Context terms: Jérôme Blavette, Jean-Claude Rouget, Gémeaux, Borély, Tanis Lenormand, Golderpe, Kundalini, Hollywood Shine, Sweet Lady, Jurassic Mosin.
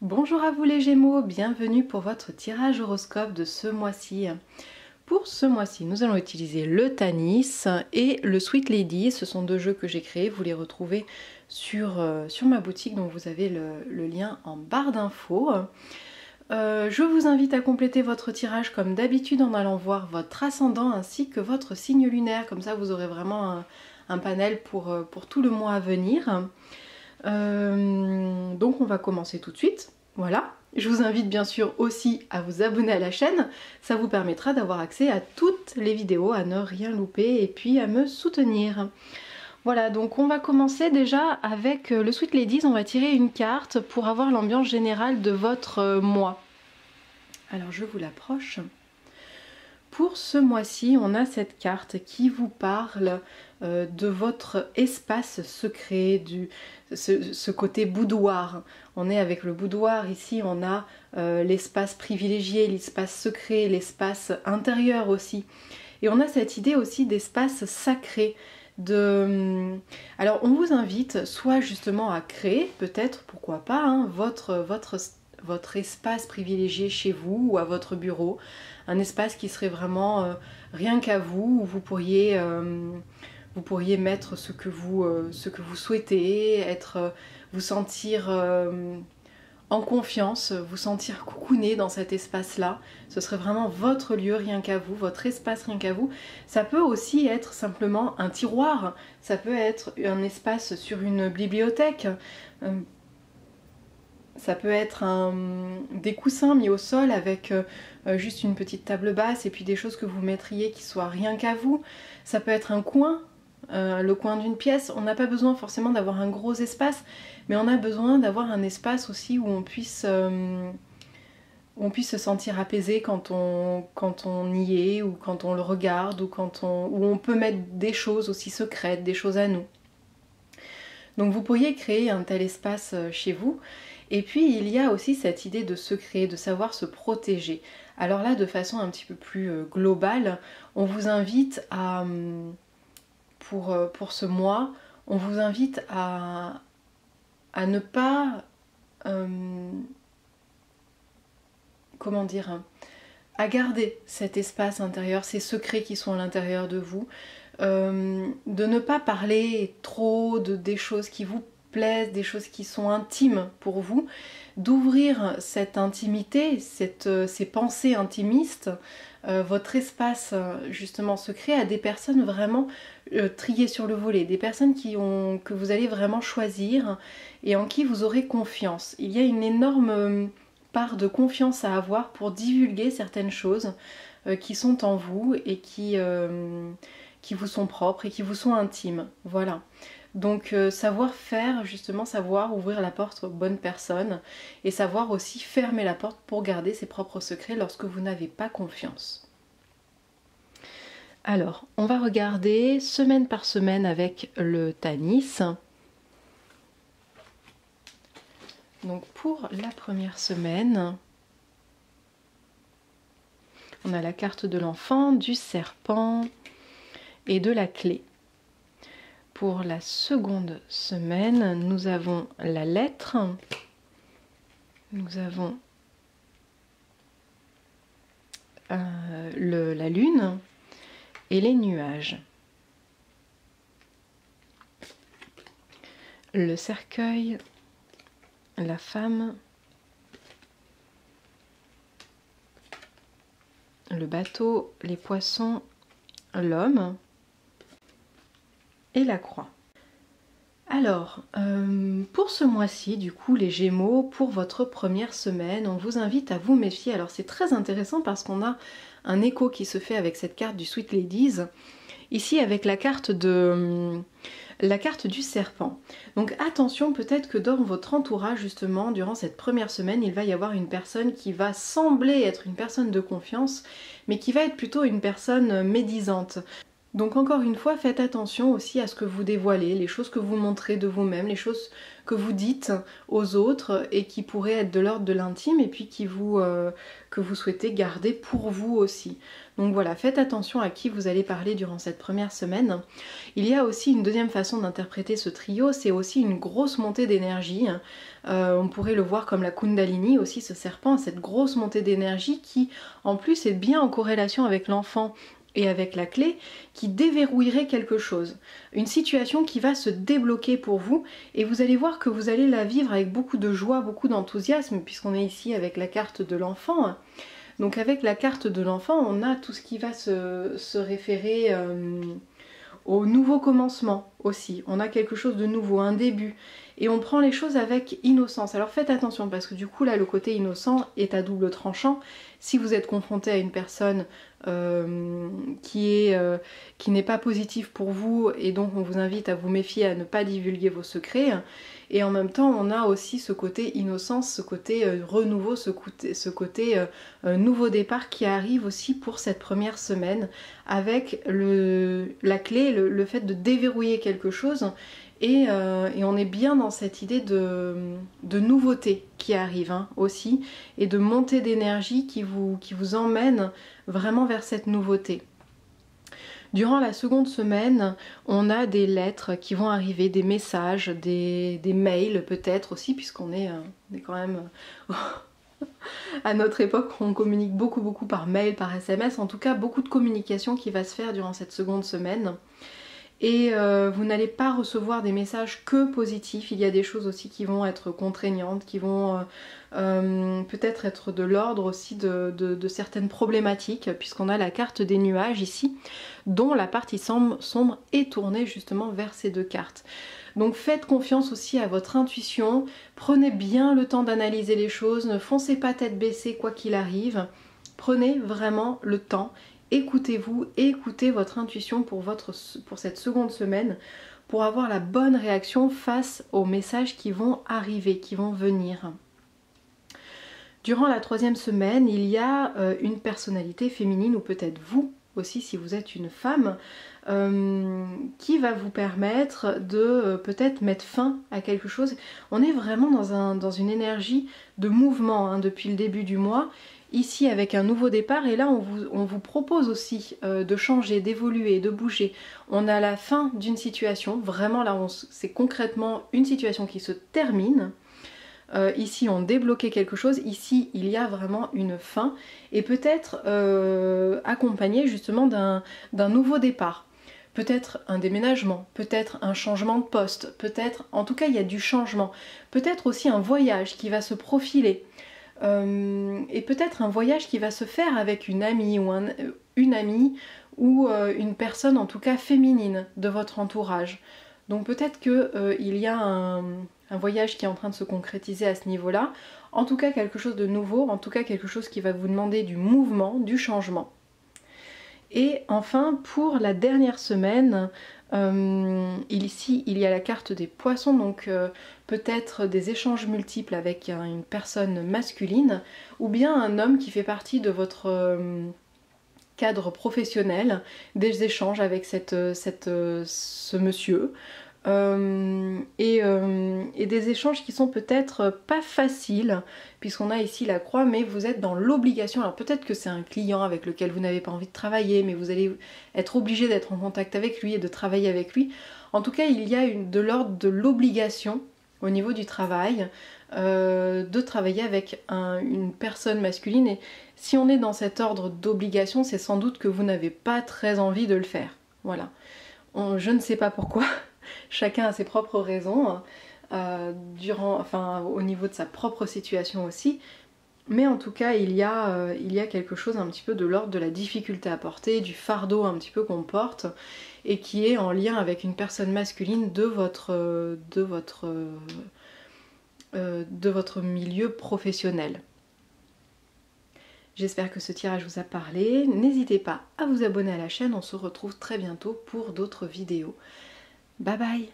Bonjour à vous les Gémeaux, bienvenue pour votre tirage horoscope de ce mois-ci. Pour ce mois-ci, nous allons utiliser le Tanis et le Sweet Lady. Ce sont deux jeux que j'ai créés, vous les retrouvez sur ma boutique, donc vous avez le lien en barre d'infos. Je vous invite à compléter votre tirage comme d'habitude en allant voir votre ascendant ainsi que votre signe lunaire. Comme ça, vous aurez vraiment un panel pour tout le mois à venir. Donc on va commencer tout de suite, voilà. Je vous invite bien sûr aussi à vous abonner à la chaîne, ça vous permettra d'avoir accès à toutes les vidéos, à ne rien louper et puis à me soutenir. Voilà, donc on va commencer déjà avec le Sweet Ladies, on va tirer une carte pour avoir l'ambiance générale de votre mois. Alors je vous l'approche. Pour ce mois-ci, on a cette carte qui vous parle de votre espace secret, ce côté boudoir. On est avec le boudoir, ici on a l'espace privilégié, l'espace secret, l'espace intérieur aussi. Et on a cette idée aussi d'espace sacré. Alors on vous invite soit justement à créer, peut-être, pourquoi pas, hein, votre espace privilégié chez vous ou à votre bureau, un espace qui serait vraiment rien qu'à vous, où vous pourriez mettre ce que vous souhaitez, vous sentir en confiance, vous sentir coucouné dans cet espace-là. Ce serait vraiment votre lieu rien qu'à vous, votre espace rien qu'à vous. Ça peut aussi être simplement un tiroir, ça peut être un espace sur une bibliothèque, ça peut être des coussins mis au sol avec juste une petite table basse et puis des choses que vous mettriez qui soient rien qu'à vous. Ça peut être un coin, le coin d'une pièce. On n'a pas besoin forcément d'avoir un gros espace, mais on a besoin d'avoir un espace aussi où on puisse se sentir apaisé quand on y est, ou quand on le regarde, ou où on peut mettre des choses aussi secrètes, des choses à nous. Donc vous pourriez créer un tel espace chez vous. Et puis il y a aussi cette idée de secret, de savoir se protéger. Alors là, de façon un petit peu plus globale, on vous invite à, pour ce mois, on vous invite à ne pas, comment dire, à garder cet espace intérieur, ces secrets qui sont à l'intérieur de vous, de ne pas parler trop des choses qui vous plaisent, des choses qui sont intimes pour vous, d'ouvrir cette intimité, ces pensées intimistes, votre espace justement secret à des personnes vraiment triées sur le volet, des personnes que vous allez vraiment choisir et en qui vous aurez confiance. Il y a une énorme part de confiance à avoir pour divulguer certaines choses qui sont en vous et qui vous sont propres et qui vous sont intimes. Voilà. Donc savoir faire, justement, savoir ouvrir la porte aux bonnes personnes et savoir aussi fermer la porte pour garder ses propres secrets lorsque vous n'avez pas confiance. Alors, on va regarder semaine par semaine avec le Tanis. Donc pour la première semaine, on a la carte de l'enfant, du serpent et de la clé. Pour la seconde semaine, nous avons la lettre, nous avons la lune et les nuages. Le cercueil, la femme, le bateau, les poissons, l'homme. Et la croix. Alors, pour ce mois-ci, du coup, les Gémeaux, pour votre première semaine, on vous invite à vous méfier. Alors, c'est très intéressant parce qu'on a un écho qui se fait avec cette carte du Sweet Ladies, ici avec la carte du serpent. Donc attention, peut-être que dans votre entourage, justement, durant cette première semaine, il va y avoir une personne qui va sembler être une personne de confiance, mais qui va être plutôt une personne médisante. Donc encore une fois, faites attention aussi à ce que vous dévoilez, les choses que vous montrez de vous-même, les choses que vous dites aux autres et qui pourraient être de l'ordre de l'intime et puis qui vous, que vous souhaitez garder pour vous aussi. Donc voilà, faites attention à qui vous allez parler durant cette première semaine. Il y a aussi une deuxième façon d'interpréter ce trio, c'est aussi une grosse montée d'énergie. On pourrait le voir comme la Kundalini aussi, ce serpent, cette grosse montée d'énergie qui en plus est bien en corrélation avec l'enfant et avec la clé qui déverrouillerait quelque chose, une situation qui va se débloquer pour vous et vous allez voir que vous allez la vivre avec beaucoup de joie, beaucoup d'enthousiasme puisqu'on est ici avec la carte de l'enfant. Donc avec la carte de l'enfant on a tout ce qui va se référer au nouveau commencement aussi, on a quelque chose de nouveau, un début et on prend les choses avec innocence. Alors faites attention parce que du coup là le côté innocent est à double tranchant. Si vous êtes confronté à une personne qui n'est pas positive pour vous et donc on vous invite à vous méfier, à ne pas divulguer vos secrets, et en même temps on a aussi ce côté innocence, ce côté renouveau, ce côté nouveau départ qui arrive aussi pour cette première semaine avec la clé, le fait de déverrouiller quelque chose. Et on est bien dans cette idée de nouveauté qui arrive hein, aussi, et de montée d'énergie qui vous emmène vraiment vers cette nouveauté. Durant la seconde semaine, on a des lettres qui vont arriver, des messages, des mails peut-être aussi, puisqu'on est quand même... À notre époque, on communique beaucoup par mail, par SMS, en tout cas beaucoup de communication qui va se faire durant cette seconde semaine. Et vous n'allez pas recevoir des messages que positifs, il y a des choses aussi qui vont être contraignantes, qui vont peut-être être de l'ordre aussi de certaines problématiques, puisqu'on a la carte des nuages ici, dont la partie sombre est tournée justement vers ces deux cartes. Donc faites confiance aussi à votre intuition, prenez bien le temps d'analyser les choses, ne foncez pas tête baissée quoi qu'il arrive, prenez vraiment le temps. Écoutez-vous, écoutez votre intuition pour cette seconde semaine pour avoir la bonne réaction face aux messages qui vont arriver, qui vont venir. Durant la troisième semaine, il y a une personnalité féminine ou peut-être vous aussi si vous êtes une femme qui va vous permettre de peut-être mettre fin à quelque chose. On est vraiment dans une énergie de mouvement hein, depuis le début du mois. Ici avec un nouveau départ et là on vous propose aussi de changer, d'évoluer, de bouger. On a la fin d'une situation, vraiment là c'est concrètement une situation qui se termine. Ici on débloquait quelque chose, ici il y a vraiment une fin et peut-être accompagné justement d'un nouveau départ. Peut-être un déménagement, peut-être un changement de poste, peut-être, en tout cas il y a du changement. Peut-être aussi un voyage qui va se profiler. Et peut-être un voyage qui va se faire avec une amie ou une personne en tout cas féminine de votre entourage. Donc peut-être que il y a un voyage qui est en train de se concrétiser à ce niveau-là. En tout cas quelque chose de nouveau, en tout cas quelque chose qui va vous demander du mouvement, du changement. Et enfin pour la dernière semaine, ici il y a la carte des poissons, donc peut-être des échanges multiples avec une personne masculine ou bien un homme qui fait partie de votre cadre professionnel, des échanges avec ce monsieur et des échanges qui sont peut-être pas faciles puisqu'on a ici la croix, mais vous êtes dans l'obligation. Alors peut-être que c'est un client avec lequel vous n'avez pas envie de travailler, mais vous allez être obligé d'être en contact avec lui et de travailler avec lui. En tout cas il y a de l'ordre de l'obligation au niveau du travail de travailler avec une personne masculine, et si on est dans cet ordre d'obligation c'est sans doute que vous n'avez pas très envie de le faire. Voilà, je ne sais pas pourquoi. Chacun a ses propres raisons, au niveau de sa propre situation aussi. Mais en tout cas, il y a quelque chose un petit peu de l'ordre de la difficulté à porter, du fardeau un petit peu qu'on porte, et qui est en lien avec une personne masculine de votre milieu professionnel. J'espère que ce tirage vous a parlé. N'hésitez pas à vous abonner à la chaîne, on se retrouve très bientôt pour d'autres vidéos. Bye bye.